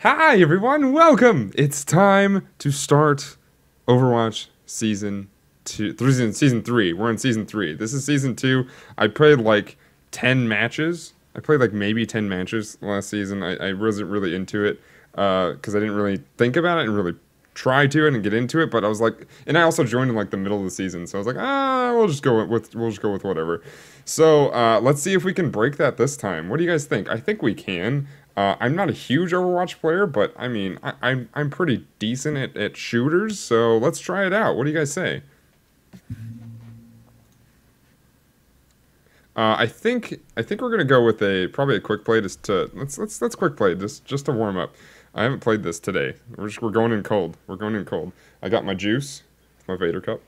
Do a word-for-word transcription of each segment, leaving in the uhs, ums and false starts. Hi everyone, welcome! It's time to start Overwatch season two, three, season, season three. We're in season three. This is season two. I played like ten matches. I played like maybe ten matches last season. I, I wasn't really into it because uh, I didn't really think about it and really try to and get into it. But I was like, and I also joined in like the middle of the season, so I was like, ah, we'll just go with we'll just go with whatever. So uh, let's see if we can break that this time. What do you guys think? I think we can. Uh, I'm not a huge Overwatch player, but I mean, I, I'm I'm pretty decent at, at shooters. So let's try it out. What do you guys say? Uh, I think I think we're gonna go with a probably a quick play just to let's let's let's quick play just just to warm up. I haven't played this today. We're just, we're going in cold. We're going in cold. I got my juice, my Vader cup.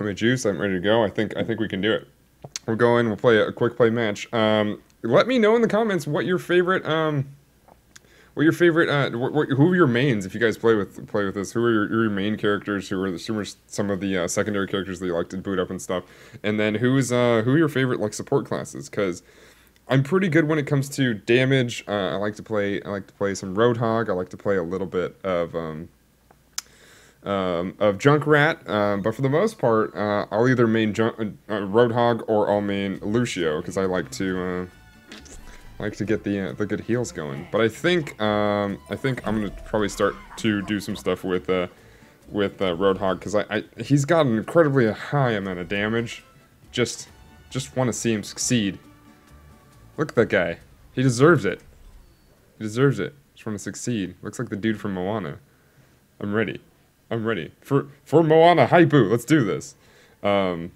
My juice. I'm ready to go. I think I think we can do it. We'll go in. We'll play a quick play match. Um, let me know in the comments what your favorite um, what your favorite uh, what, what, who are your mains if you guys play with play with this. Who are your, your main characters? Who are the who are some of the uh, secondary characters that you like to boot up and stuff? And then who's uh, who are your favorite like support classes? Because I'm pretty good when it comes to damage. Uh, I like to play. I like to play some Roadhog. I like to play a little bit of um, um, of Junkrat. Um, but for the most part, uh, I'll either main junk, uh, Roadhog or I'll main Lucio because I like to uh, like to get the uh, the good heals going. But I think um, I think I'm gonna probably start to do some stuff with uh, with uh, Roadhog because I, I he's got an incredibly high amount of damage. Just just want to see him succeed. Look at that guy. He deserves it. He deserves it. Just want to succeed. Looks like the dude from Moana. I'm ready. I'm ready. For for Moana Hypu. Let's do this. Um,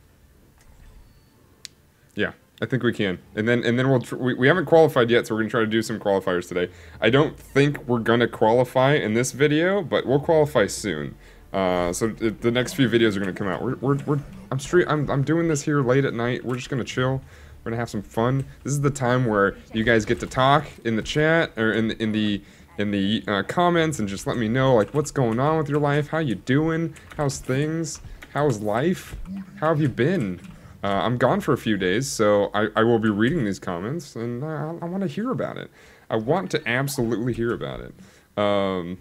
yeah, I think we can. And then and then we'll tr we, we haven't qualified yet, so we're going to try to do some qualifiers today. I don't think we're going to qualify in this video, but we'll qualify soon. Uh, so th the next few videos are going to come out. We're we're, we're I'm stream I'm I'm doing this here late at night. We're just going to chill. We're gonna have some fun. This is the time where you guys get to talk in the chat or in the, in the in the uh, comments and just let me know like what's going on with your life, how you doing, how's things, how's life, how have you been? Uh, I'm gone for a few days, so I, I will be reading these comments and I, I want to hear about it. I want to absolutely hear about it. Um,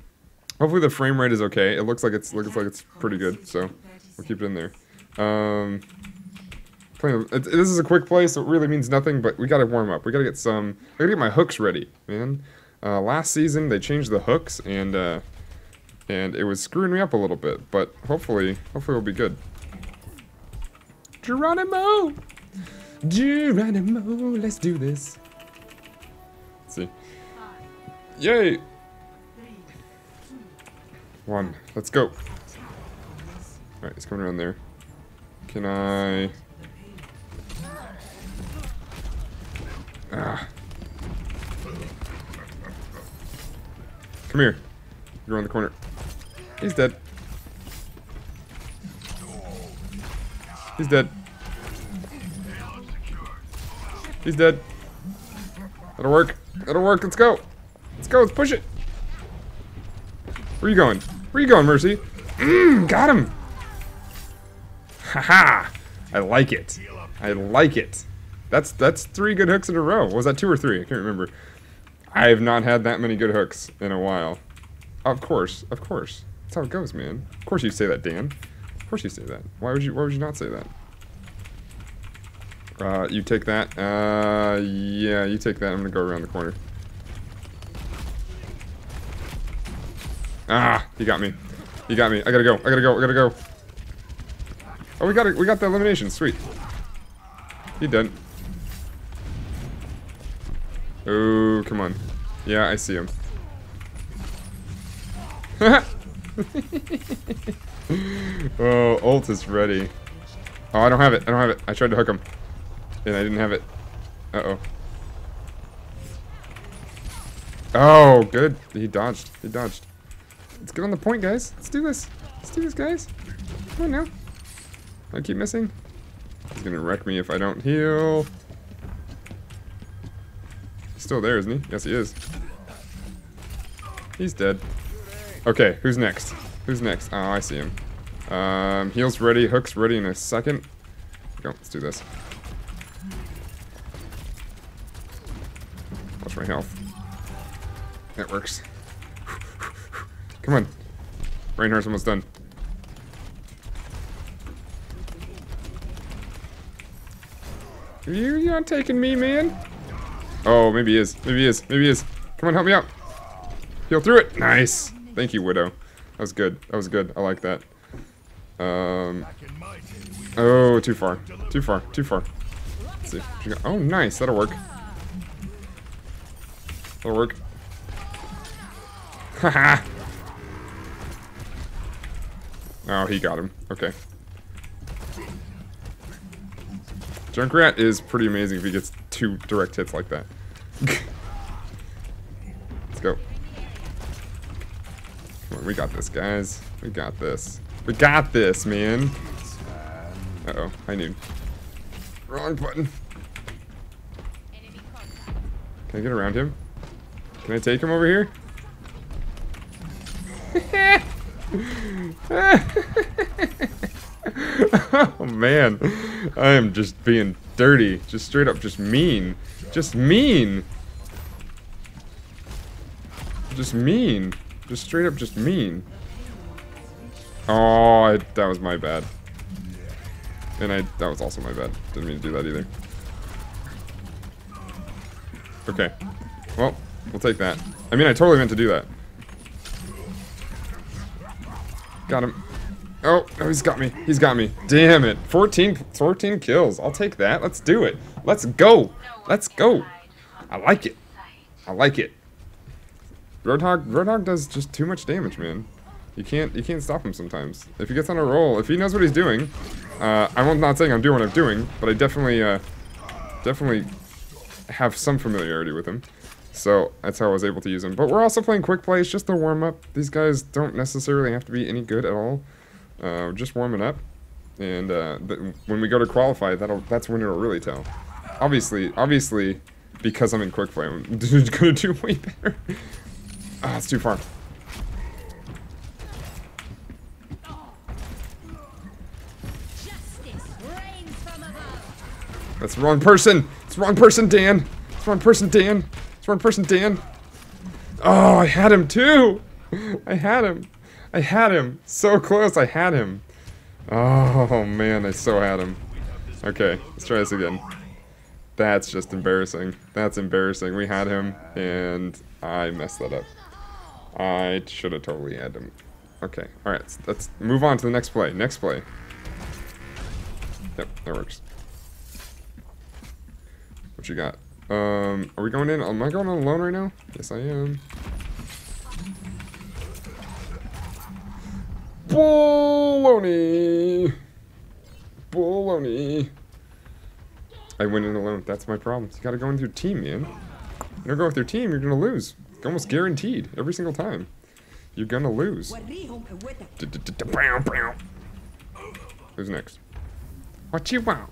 hopefully the frame rate is okay. It looks like it's looks like it's pretty good, so we'll keep it in there. Um, This is a quick play, so it really means nothing, but we gotta warm up. We gotta get some... I gotta get my hooks ready, man. Uh, last season, they changed the hooks, and uh, and it was screwing me up a little bit, but hopefully, hopefully it'll be good. Geronimo! Geronimo, let's do this. Let's see. Yay! One. Let's go. Alright, it's coming around there. Can I... Ah. Come here. You're around the corner. He's dead. He's dead. He's dead. That'll work. That'll work. Let's go. Let's go. Let's push it. Where are you going? Where are you going, Mercy? Mmm, got him. Haha. I like it. I like it. That's that's three good hooks in a row. Was that two or three? I can't remember. I have not had that many good hooks in a while. Of course, of course. That's how it goes, man. Of course you say that, Dan. Of course you say that. Why would you Why would you not say that? Uh, you take that. Uh, yeah, you take that. I'm gonna go around the corner. Ah, he got me. He got me. I gotta go. I gotta go. I gotta go. Oh, we got it. We got the elimination. Sweet. He done. Oh, come on. Yeah, I see him. Oh, ult is ready. Oh, I don't have it. I don't have it. I tried to hook him. And I didn't have it. Uh-oh. Oh, good. He dodged. He dodged. Let's get on the point, guys. Let's do this. Let's do this, guys. Come on now. I keep missing. He's gonna wreck me if I don't heal. He's still there, isn't he? Yes, he is. He's dead. Okay, who's next? Who's next? Oh, I see him. Um, heals ready, hooks ready in a second. Go, let's do this. my health. That works. Come on. Reinhardt's almost done. Are you, you not taking me, man? Oh, maybe he is. Maybe he is. Maybe he is. Come on, help me out. Heal through it. Nice. Thank you, Widow. That was good. That was good. I like that. Um. Oh, too far. Too far. Too far. Let's see. Oh, nice. That'll work. That'll work. Haha. Oh, he got him. Okay. Junkrat is pretty amazing if he gets two direct hits like that. Let's go. Come on, we got this, guys. We got this. We got this, man. Uh-oh, I knew. Wrong button. Can I get around him? Can I take him over here? Oh man, I am just being dirty, just straight up, just mean, just mean, just mean, just straight up, just mean. Oh, I, that was my bad, and I that was also my bad. Didn't mean to do that either. Okay, well, we'll take that. I mean, I totally meant to do that. Got him. Oh, no, he's got me. He's got me. Damn it. fourteen, fourteen kills. I'll take that. Let's do it. Let's go. Let's go. I like it. I like it. Roadhog, Roadhog does just too much damage, man. You can't, you can't stop him sometimes. If he gets on a roll, if he knows what he's doing, uh, I'm not saying I'm doing what I'm doing, but I definitely, uh, definitely have some familiarity with him. So that's how I was able to use him. But we're also playing quick plays just to warm up. These guys don't necessarily have to be any good at all. Uh, just warming up, and uh, when we go to qualify, that'll that's when it'll really tell. Obviously, obviously, because I'm in quick play, I'm gonna do way better. Ah, oh, it's too far. That's the wrong person. It's the wrong person, Dan. It's the wrong person, Dan. It's the wrong person, Dan. Oh, I had him too. I had him. I had him! So close, I had him! Oh man, I so had him. Okay, let's try this again. That's just embarrassing. That's embarrassing. We had him, and I messed that up. I should have totally had him. Okay, alright, let's, let's move on to the next play. Next play. Yep, that works. What you got? Um, are we going in? Am I going on alone right now? Yes, I am. Baloney! Baloney! I went in alone. That's my problem. You gotta go in with your team, man. You don't go with your team, you're gonna lose. It's almost guaranteed. Every single time. You're gonna lose. Who's next? What you want?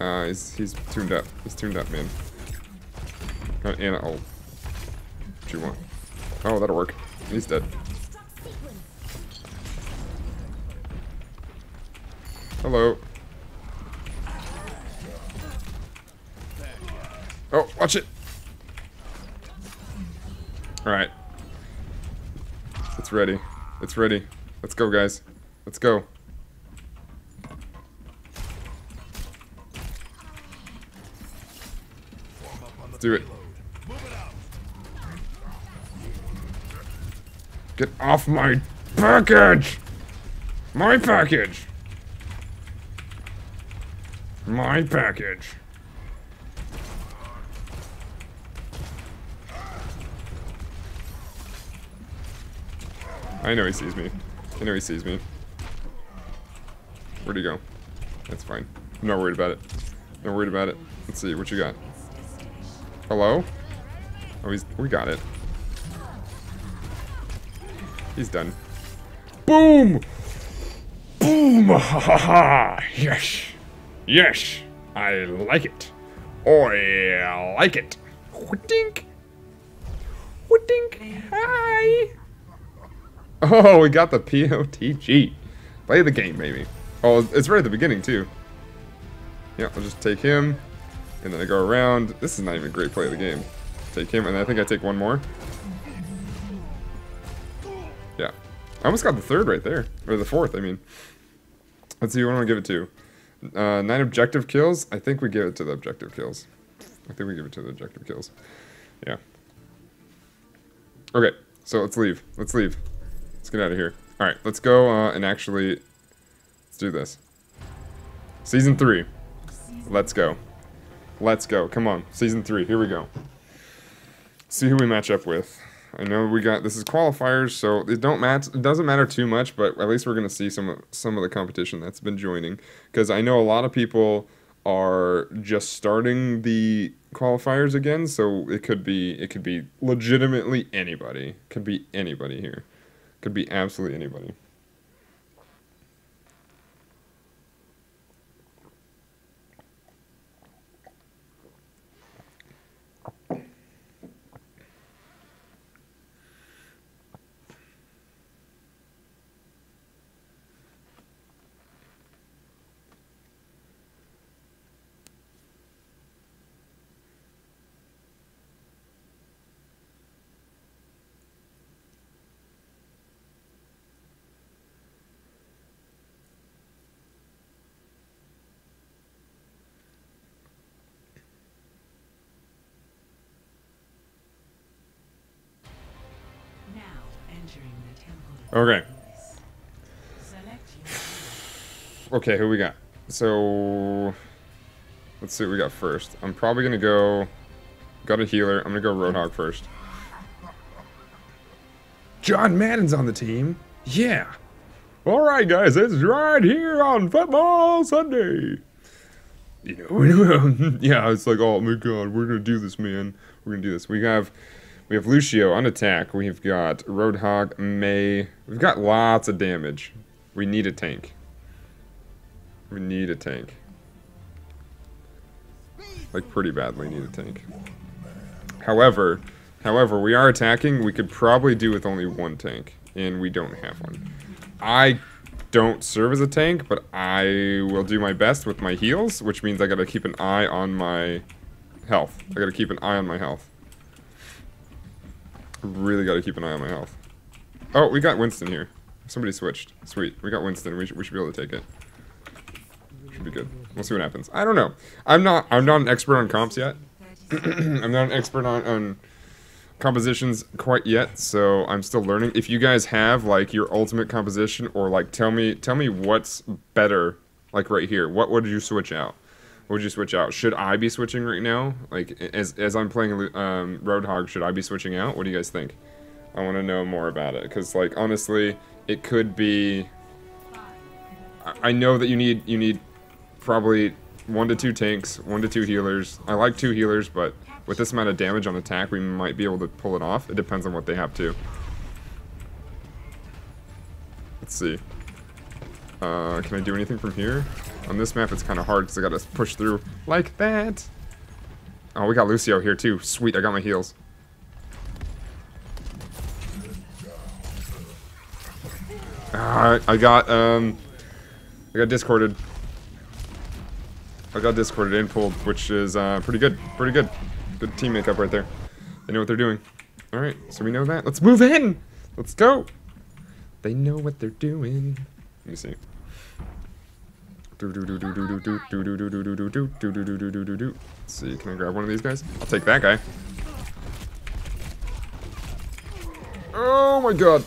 Uh, he's, he's tuned up. He's tuned up, man. Got Anna ult. What you want? Oh, that'll work. He's dead. Hello. Oh, watch it. All right. It's ready. It's ready. Let's go, guys. Let's go. Let's do it. Get off my package! My package! My package. I know he sees me. I know he sees me. Where'd he go? That's fine. I'm not worried about it. Not worried about it. Let's see what you got. Hello? Oh, he's. We got it. He's done. Boom! Boom! Ha ha ha! Yes. Yes, I like it. Oh, I like it. Whoodink. Whoodink. Hi. Oh, we got the P O T G. Play the game, baby. Oh, it's right at the beginning, too. Yeah, I'll just take him, and then I go around. This is not even a great play of the game. take him, and I think I take one more. Yeah. I almost got the third right there. Or the fourth, I mean. Let's see who I want to give it to. Uh, nine objective kills. I think we give it to the objective kills. I think we give it to the objective kills. Yeah. Okay, so let's leave. Let's leave. Let's get out of here. Alright, let's go uh, and actually... Let's do this. Season three. Let's go. Let's go. Come on. Season three. Here we go. See who we match up with. I know we got... This is qualifiers, so it don't match. It doesn't matter too much, but at least we're going to see some, some of the competition that's been joining. Because I know a lot of people... are just starting the qualifiers again, so it could be it could be legitimately anybody. Could be anybody here. Could be absolutely anybody. Okay. Okay, who we got? So, let's see what we got first. I'm probably going to go, got a healer. I'm going to go Roadhog first. John Madden's on the team. Yeah. All right, guys, it's right here on Football Sunday. You know, yeah, it's like, oh my God, we're going to do this, man. We're going to do this. We have... We have Lucio on attack. We've got Roadhog, Mei. We've got lots of damage. We need a tank. We need a tank. Like, pretty badly need a tank. However, however, we are attacking. We could probably do with only one tank. And we don't have one. I don't serve as a tank, but I will do my best with my heals, which means I gotta keep an eye on my health. I gotta keep an eye on my health. Really got to keep an eye on my health. Oh, we got Winston here. Somebody switched. Sweet. We got Winston. We, sh we should be able to take it. Should be good. We'll see what happens. I don't know. I'm not I'm not an expert on comps yet. I'm not an expert on, on compositions quite yet, so I'm still learning. If you guys have like your ultimate composition or like tell me tell me what's better, like right here. What would you switch out? Would you switch out? Should I be switching right now? Like, as as I'm playing um, Roadhog, should I be switching out? What do you guys think? I want to know more about it, because, like, honestly, it could be... I, I know that you need you need probably one to two tanks, one to two healers. I like two healers, but with this amount of damage on attack, we might be able to pull it off. It depends on what they have, too. Let's see. Uh, can I do anything from here? On this map, it's kind of hard because I got to push through like that. Oh, we got Lucio here, too. Sweet, I got my heals. Ah, I got, um... I got discorded. I got discorded and pulled, which is uh, pretty good. Pretty good. Good team makeup right there. They know what they're doing. Alright, so we know that. Let's move in! Let's go! They know what they're doing. Let me see. Let's see, can I grab one of these guys? I'll take that guy. Oh my God.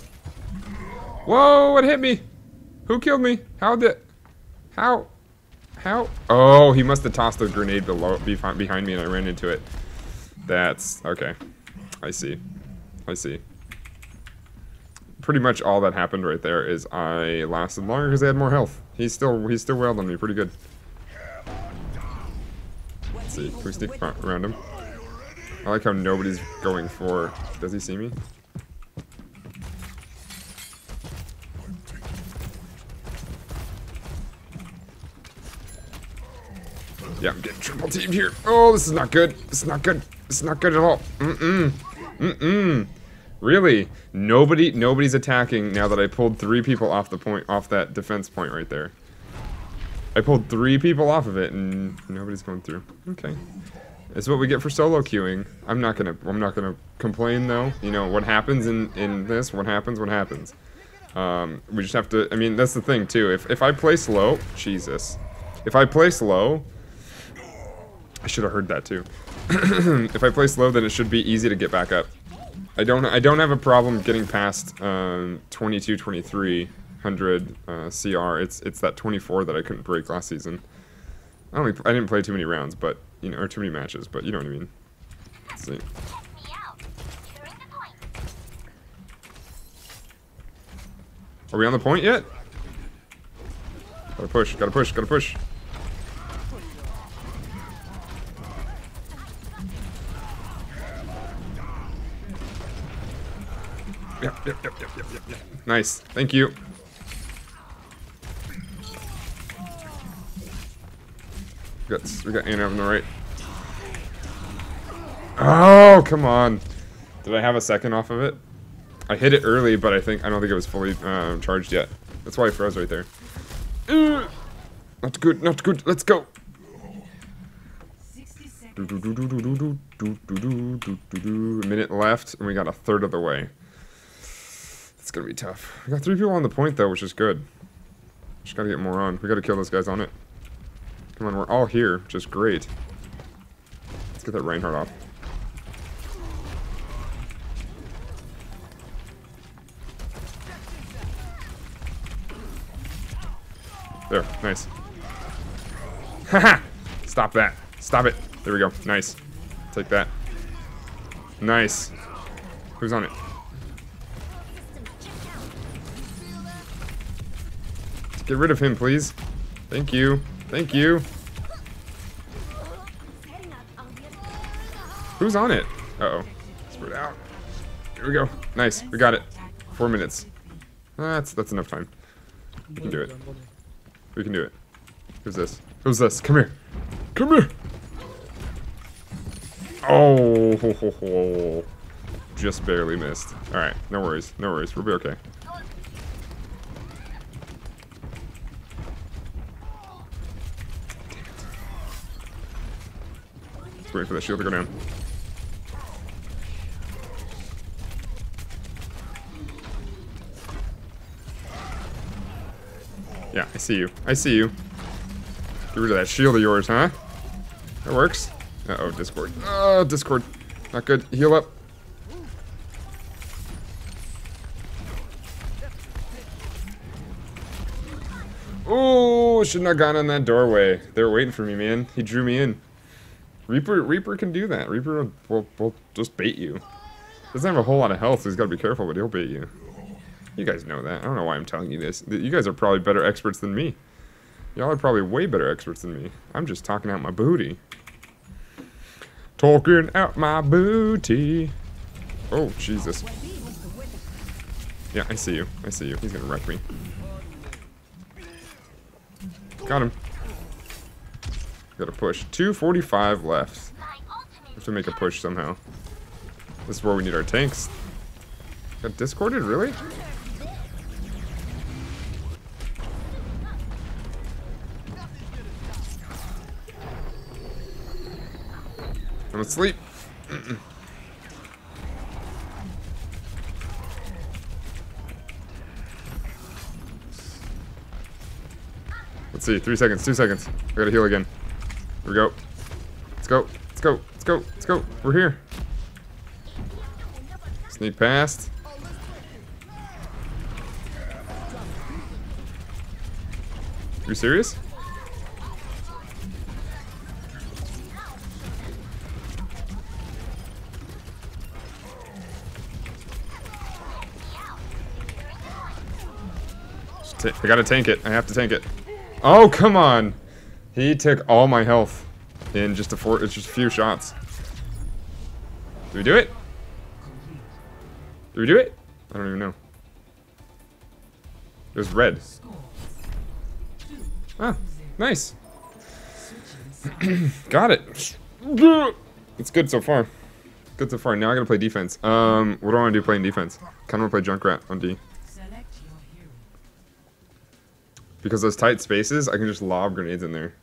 Whoa, it hit me. Who killed me? How did... How? How? Oh, he must have tossed a grenade below, behind me and I ran into it. That's... Okay. I see. I see. Pretty much all that happened right there is I lasted longer because I had more health. He's still he's still wailed on me pretty good. Let's see, can we sneak around him? I like how nobody's going for... Does he see me? Yeah, I'm getting triple teamed here. Oh, this is not good. This is not good. This is not good at all. Mm-mm. Mm-mm. Really? Nobody nobody's attacking now that I pulled three people off the point off that defense point right there. I pulled three people off of it and nobody's going through. Okay. It's what we get for solo queuing. I'm not gonna I'm not gonna complain though. You know what happens in in this? What happens? What happens? Um, we just have to. I mean, that's the thing too. If if I place low, Jesus. If I place low, I should have heard that too. If I place low, then it should be easy to get back up. I don't I don't have a problem getting past um, twenty-two, twenty-three hundred uh, C R. It's it's that twenty-four that I couldn't break last season. I don't I didn't play too many rounds, but you know, or too many matches, but you know what I mean. Let's see. Are we on the point yet? Gotta push, gotta push, gotta push. Yep, yep, yep, yep, yep, yep, yep. Nice, thank you. We got, we got Anna on the right. Oh, come on. Did I have a second off of it? I hit it early, but I think I don't think it was fully um, charged yet. That's why I froze right there. Uh, not good, not good. Let's go. A minute left, and we got a third of the way. It's gonna be tough. We got three people on the point though, which is good. Just gotta get more on. We gotta kill those guys on it. Come on, we're all here, which is great. Let's get that Reinhardt off. There, nice. Haha! Stop that. Stop it. There we go. Nice. Take that. Nice. Who's on it? Get rid of him, please. Thank you. Thank you. Who's on it? Uh-oh. Spread out. Here we go. Nice. We got it. Four minutes. That's that's enough time. We can do it. We can do it. Who's this? Who's this? Come here. Come here. Oh. Ho, ho, ho. Just barely missed. All right. No worries. No worries. We'll be okay. Wait for that shield to go down. Yeah, I see you. I see you. Get rid of that shield of yours, huh? That works. Uh-oh, Discord. Oh, Discord. Not good. Heal up. Oh, should not have gone in that doorway. They were waiting for me, man. He drew me in. Reaper, Reaper can do that. Reaper will, will, will just bait you. Doesn't have a whole lot of health, so he's got to be careful, but he'll bait you. You guys know that. I don't know why I'm telling you this. You guys are probably better experts than me. Y'all are probably way better experts than me. I'm just talking out my booty. Talking out my booty. Oh, Jesus. Yeah, I see you. I see you. He's going to wreck me. Got him. Gotta push. two forty-five left. We have to make a push somehow. This is where we need our tanks. Got discorded, really? I'm asleep. Mm-mm. Let's see. Three seconds. Two seconds. I gotta heal again. Here we go. Let's go. Let's go. Let's go. Let's go. We're here. Sneak past. Are you serious? I gotta tank it. I have to tank it. Oh, come on. He took all my health in just a four, it's just a few shots. Do we do it? Do we do it? I don't even know. It was red. Ah, nice. Got it. It's good so far. Good so far. Now I gotta play defense. Um, what do I want to do playing defense? Kind of want to play Junkrat on D. Because those tight spaces, I can just lob grenades in there.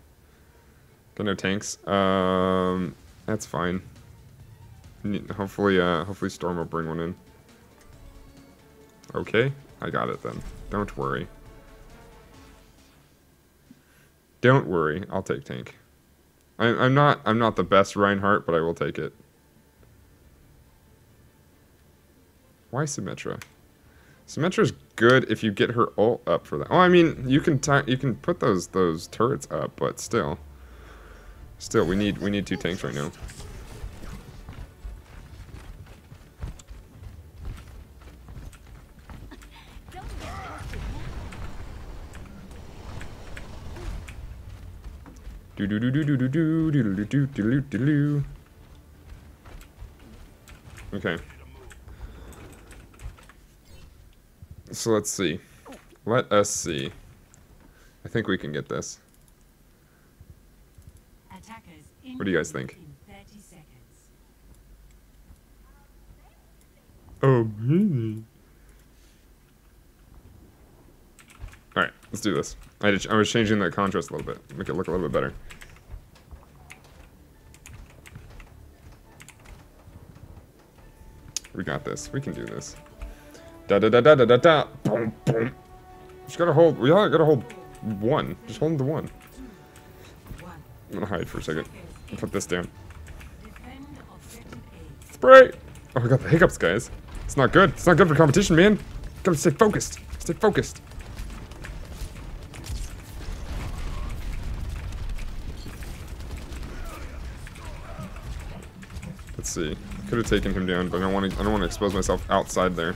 Got no tanks. Um, That's fine. Hopefully, uh, hopefully Storm will bring one in. Okay, I got it then. Don't worry. Don't worry, I'll take tank. I, I'm not, I'm not the best Reinhardt, but I will take it. Why Symmetra? Symmetra's good if you get her ult up for that. Oh, I mean, you can t you can put those those turrets up, but still, still we need we need two tanks right now. Do do do do do do do do do do do do. Okay. So let's see. Let us see. I think we can get this. What do you guys think? Oh, really? Alright, let's do this. I, did, I was changing the contrast a little bit. Make it look a little bit better. We got this. We can do this. Da da da da da da da. Boom boom. Just gotta hold. We all gotta hold one. Just hold the one. I'm gonna hide for a second. I'll put this down. Spray. Oh, I got the hiccups, guys. It's not good. It's not good for competition, man. Gotta stay focused. Stay focused. Let's see. Could have taken him down, but I don't want to. I don't want to expose myself outside there.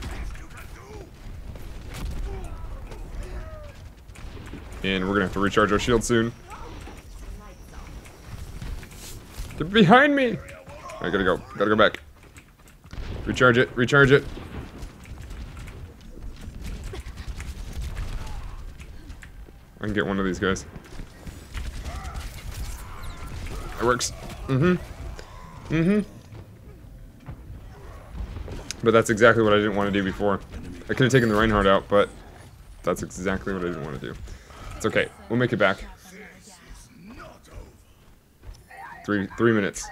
And we're gonna have to recharge our shield soon. They're behind me! I gotta go. Gotta go back. Recharge it. Recharge it. I can get one of these guys. It works. Mm-hmm. Mm-hmm. But that's exactly what I didn't want to do before. I could have taken the Reinhardt out, but that's exactly what I didn't want to do. It's okay. We'll make it back. Three three minutes.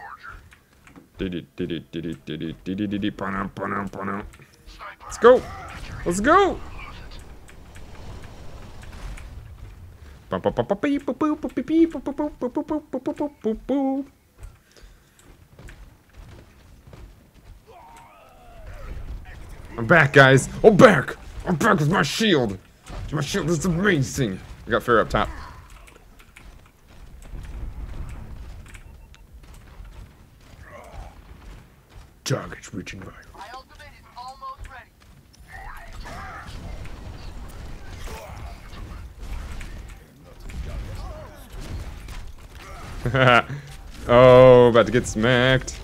Let's go. Let's go. I'm back, guys. I'm back. I'm back with my shield. My shield is amazing. I got Farah up top. Target's reaching right. My ultimate is almost ready. Oh, about to get smacked.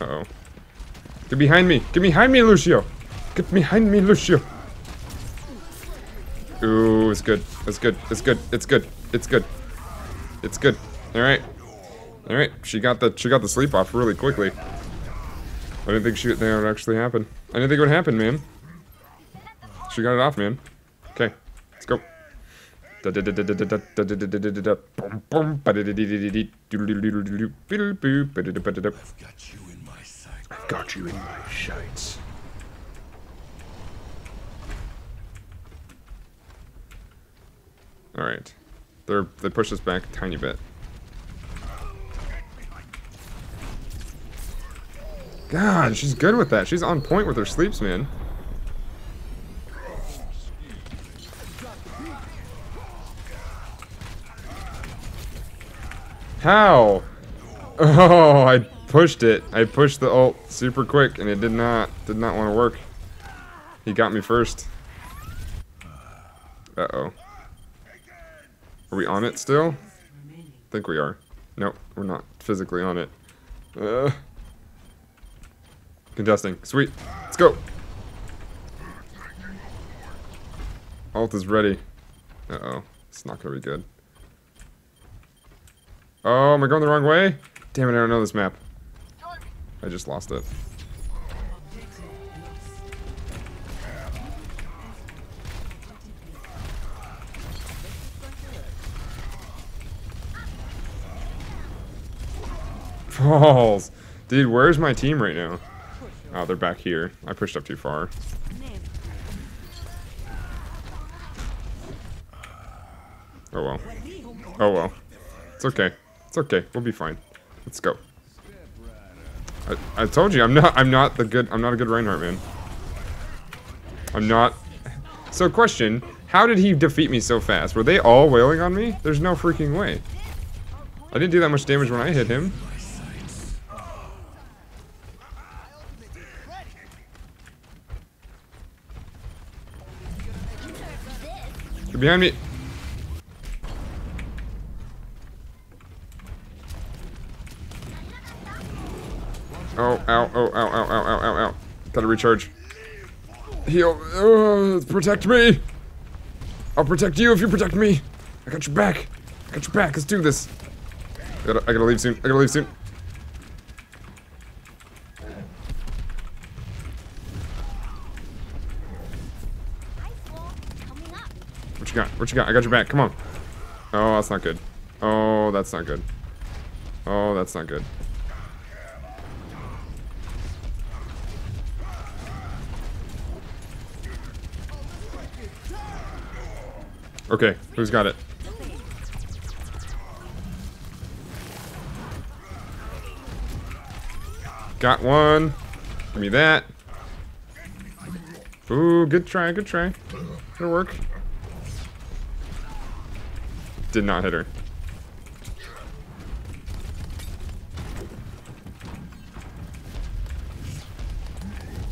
Uh-oh. Get behind me. Get behind me, Lucio. Get behind me, Lucio. Ooh, it's good. It's good. It's good. It's good. It's good. It's good. All right. All right. She got the she got the sleep off really quickly. I didn't think she that would actually happen. I didn't think it would happen, man. She got it off, man. Okay, let's go. I've got you in my sights. I've got you in my sights. All right, they're they push us back a tiny bit. God, she's good with that. She's on point with her sleeps, man. How? Oh, I pushed it. I pushed the ult super quick, and it did not did not want to work. He got me first. Uh oh. Are we on it still? I think we are. Nope, we're not physically on it. Uh, contesting. Sweet. Let's go. Ult is ready. Uh-oh. It's not going to be good. Oh, am I going the wrong way? Damn it, I don't know this map. I just lost it. Falls. Dude, where's my team right now? Oh, they're back here. I pushed up too far. Oh well. Oh well. It's okay. It's okay. We'll be fine. Let's go. I, I told you I'm not I'm not the good I'm not a good Reinhardt, man. I'm not. So question, how did he defeat me so fast? Were they all wailing on me? There's no freaking way. I didn't do that much damage when I hit him. You're behind me. Oh, ow, oh, ow, ow, ow, ow, ow, ow. Gotta recharge. Heal. Oh, protect me. I'll protect you if you protect me. I got your back. I got your back. Let's do this. I gotta, I gotta leave soon. I gotta leave soon. What you got? What you got? I got your back. Come on. Oh, that's not good. Oh, that's not good. Oh, that's not good. Okay, who's got it? Got one. Give me that. Ooh, good try, good try. It'll work. Did not hit her.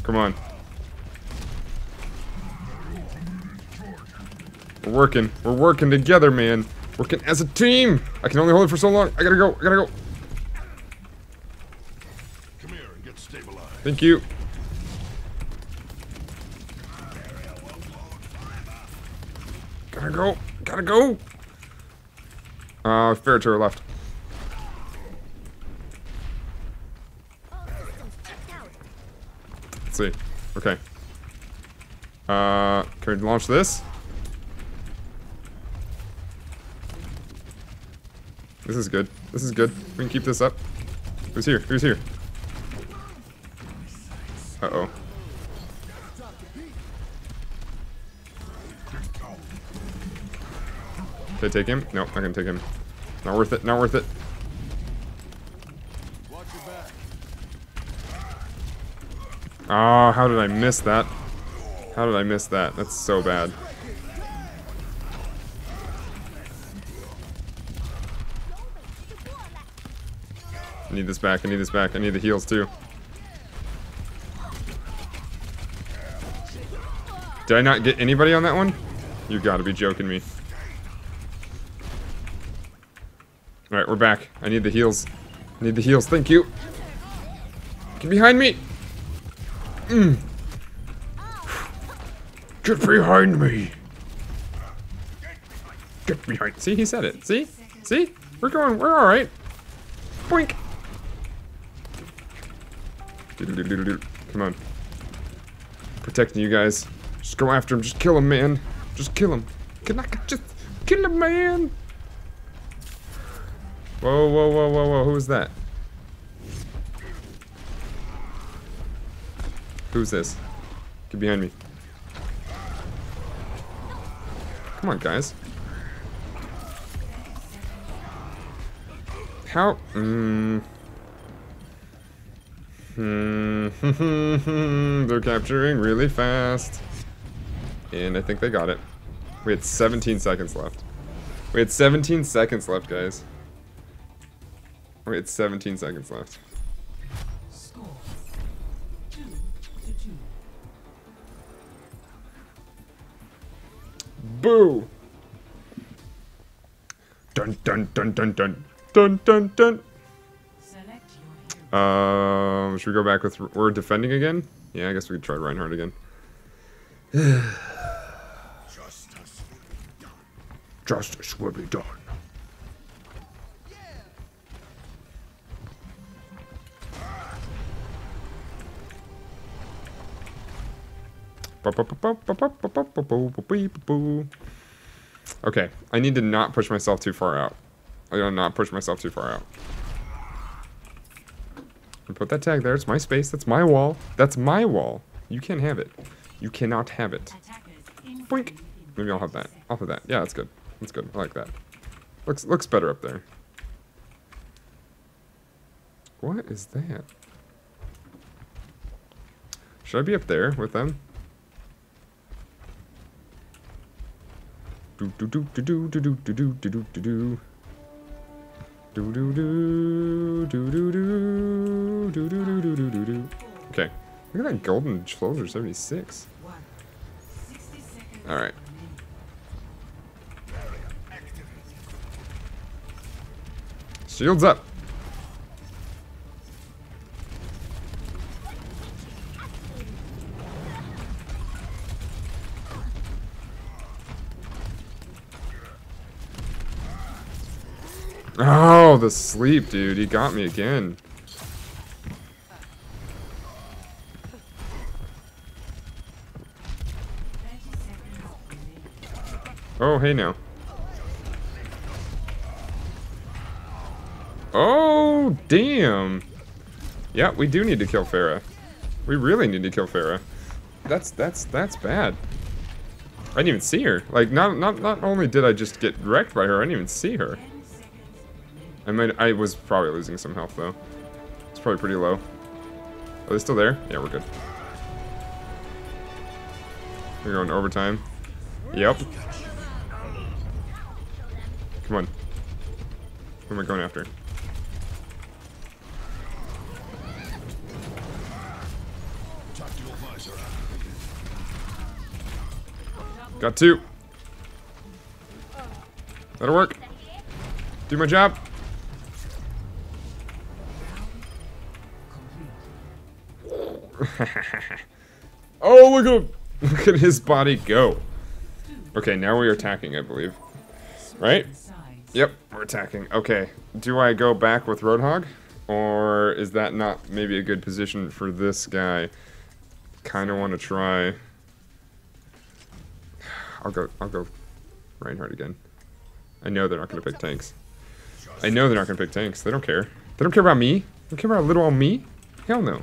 Come on. We're working. We're working together, man. Working as a team. I can only hold it for so long. I gotta go. I gotta go. Come here and get stabilized. Thank you. Gotta go. Gotta go. Uh, fair to her left. Let's see. Okay. Uh, can we launch this? This is good. This is good. We can keep this up. Who's here? Who's here? Uh-oh. Can I take him? No, not gonna take him. Not worth it. Not worth it. Ah, oh, how did I miss that? How did I miss that? That's so bad. I need this back, I need this back, I need the heals too. Did I not get anybody on that one? You gotta be joking me. Alright, we're back. I need the heals. I need the heals, thank you. Get behind me! Mm. Get behind me! Get behind. See, he said it. See? See? We're going, we're alright. Boink! Come on. Protecting you guys. Just go after him. Just kill him, man. Just kill him. Can I just kill him, man? Whoa, whoa, whoa, whoa, whoa. Who is that? Who's this? Get behind me. Come on, guys. How? Mmm. Hmm, they're capturing really fast. And I think they got it. We had seventeen seconds left. We had seventeen seconds left, guys. We had seventeen seconds left. Boo! Dun dun dun dun dun dun dun dun. Um, should we go back with, we're defending again? Yeah, I guess we could try Reinhardt again. Justice will be done. Justice will be done. Okay, I need to not push myself too far out. I gotta not push myself too far out. And put that tag there. It's my space. That's my wall. That's my wall. You can't have it. You cannot have it. Boink. Maybe I'll have that. I'll have that. Yeah, that's good. That's good. I like that. Looks looks better up there. What is that? Should I be up there with them? Do do do do do do do do do do do. Do do do do do do do do do do do do. Okay. Look at that golden Soldier seventy-six. All right. Shields up. Oh, the sleep, dude. He got me again. Oh, hey now. Oh, damn. Yeah, we do need to kill Farah. We really need to kill Farah. That's that's that's bad. I didn't even see her. Like, not not not only did I just get wrecked by her, I didn't even see her. I might I was probably losing some health though. It's probably pretty low. Are they still there? Yeah, we're good. We're going overtime. Yep. Come on. Who am I going after? Got two. That'll work. Do my job. Oh, look at him. Look at his body go. Okay, now we are attacking, I believe. Right? Yep, we're attacking. Okay, do I go back with Roadhog? Or is that not maybe a good position for this guy? Kind of want to try... I'll go, I'll go Reinhardt again. I know they're not going to pick tanks. I know they're not going to pick tanks. They don't care. They don't care about me. They don't care about little old me. Hell no.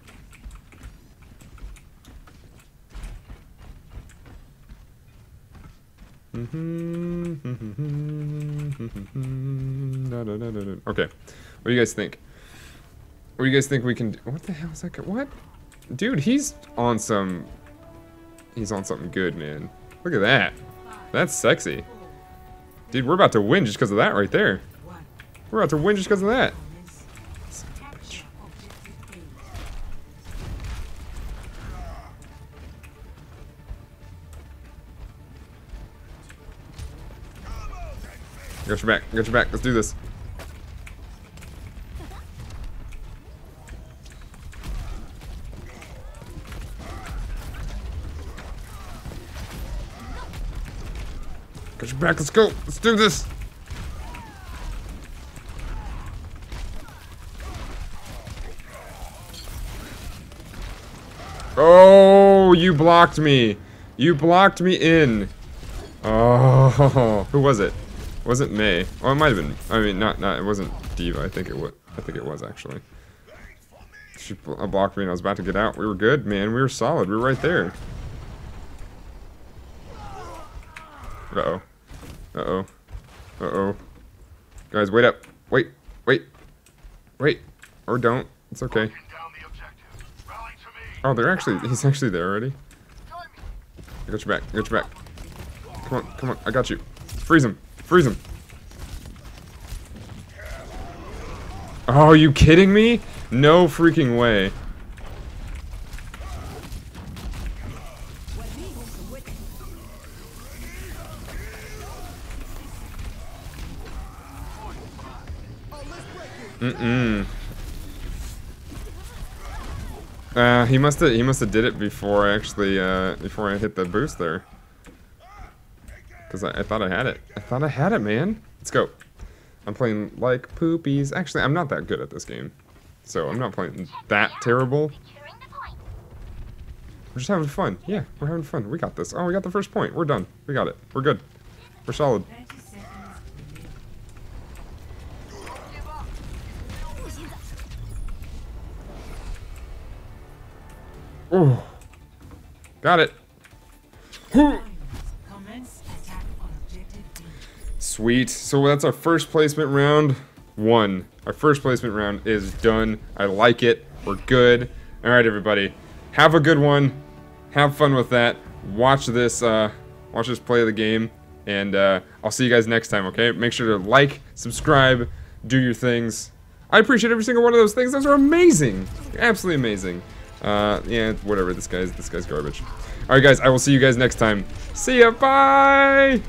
Okay, what do you guys think? What do you guys think we can do? What the hell is that? What? Dude, he's on some... He's on something good, man. Look at that. That's sexy. Dude, we're about to win just because of that right there. We're about to win just because of that. I got your back. I got your back. Let's do this. Got your back. Let's go. Let's do this. Oh, you blocked me. You blocked me in. Oh, who was it? Wasn't Mei? Oh, it might have been. I mean, not not. It wasn't D.Va. I think it was. I think it was actually. She bl blocked me, and I was about to get out. We were good, man. We were solid. We were right there. Uh oh. Uh oh. Uh oh. Guys, wait up. Wait. Wait. Wait. Or don't. It's okay. Oh, they're actually. He's actually there already. I got your back. I got your back. Come on. Come on. I got you. Freeze him. Freeze him. Oh, are you kidding me? No freaking way. Mm-mm. Uh, he must have he must have did it before I actually uh, before I hit the boost there. Cause I, I thought I had it. I thought I had it, man. Let's go. I'm playing like poopies. Actually, I'm not that good at this game, so I'm not playing that terrible. We're just having fun. Yeah, we're having fun. We got this. Oh, we got the first point. We're done. We got it. We're good. We're solid. Oh, got it. Sweet. So that's our first placement round one. Our first placement round is done. I like it. We're good. All right, everybody. Have a good one. Have fun with that. Watch this. Uh, watch this play of the game, and uh, I'll see you guys next time. Okay. Make sure to like, subscribe, do your things. I appreciate every single one of those things. Those are amazing. Absolutely amazing. Uh, yeah, whatever, this guy's, this guy's garbage. Alright guys, I will see you guys next time. See ya, bye!